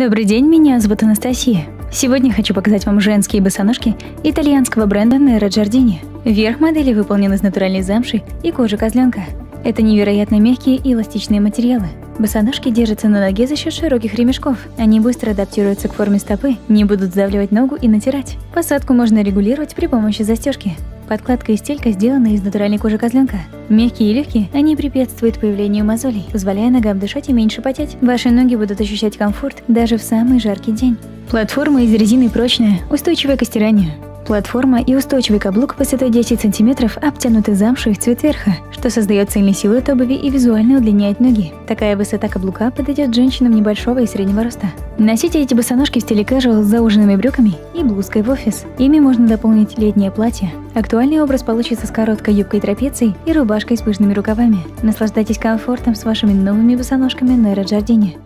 Добрый день, меня зовут Анастасия. Сегодня хочу показать вам женские босоножки итальянского бренда Nero Giardini. Верх модели выполнен из натуральной замши и кожи козленка. Это невероятно мягкие и эластичные материалы. Босоножки держатся на ноге за счет широких ремешков. Они быстро адаптируются к форме стопы, не будут сдавливать ногу и натирать. Посадку можно регулировать при помощи застежки. Подкладка и стелька сделаны из натуральной кожи козленка. Мягкие и легкие, они препятствуют появлению мозолей, позволяя ногам дышать и меньше потеть. Ваши ноги будут ощущать комфорт даже в самый жаркий день. Платформа из резины прочная, устойчивая к стиранию. Платформа и устойчивый каблук высотой 10 см обтянуты замшей в цвет верха, что создает цельный силуэт обуви и визуально удлиняет ноги. Такая высота каблука подойдет женщинам небольшого и среднего роста. Носите эти босоножки в стиле casual с зауженными брюками и блузкой в офис. Ими можно дополнить летнее платье. Актуальный образ получится с короткой юбкой-трапецией и рубашкой с пышными рукавами. Наслаждайтесь комфортом с вашими новыми босоножками Nero Giardini.